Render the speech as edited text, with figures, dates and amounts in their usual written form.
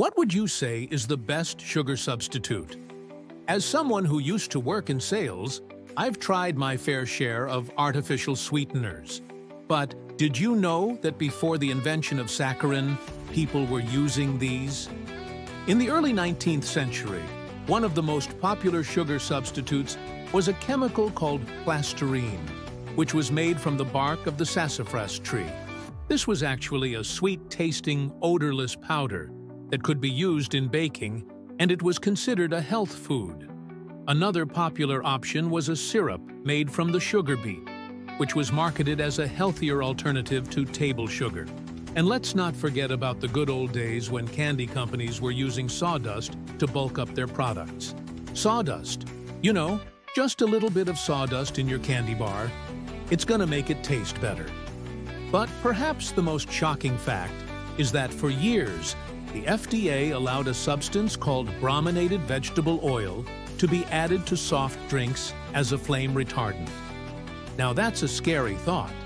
What would you say is the best sugar substitute? As someone who used to work in sales, I've tried my fair share of artificial sweeteners. But did you know that before the invention of saccharin, people were using these? In the early 19th century, one of the most popular sugar substitutes was a chemical called plasterine, which was made from the bark of the sassafras tree. This was actually a sweet-tasting, odorless powder that could be used in baking, and it was considered a health food. Another popular option was a syrup made from the sugar beet, which was marketed as a healthier alternative to table sugar. And let's not forget about the good old days when candy companies were using sawdust to bulk up their products. Sawdust, you know, just a little bit of sawdust in your candy bar. It's gonna make it taste better. But perhaps the most shocking fact is that for years, the FDA allowed a substance called brominated vegetable oil to be added to soft drinks as a flame retardant. Now that's a scary thought,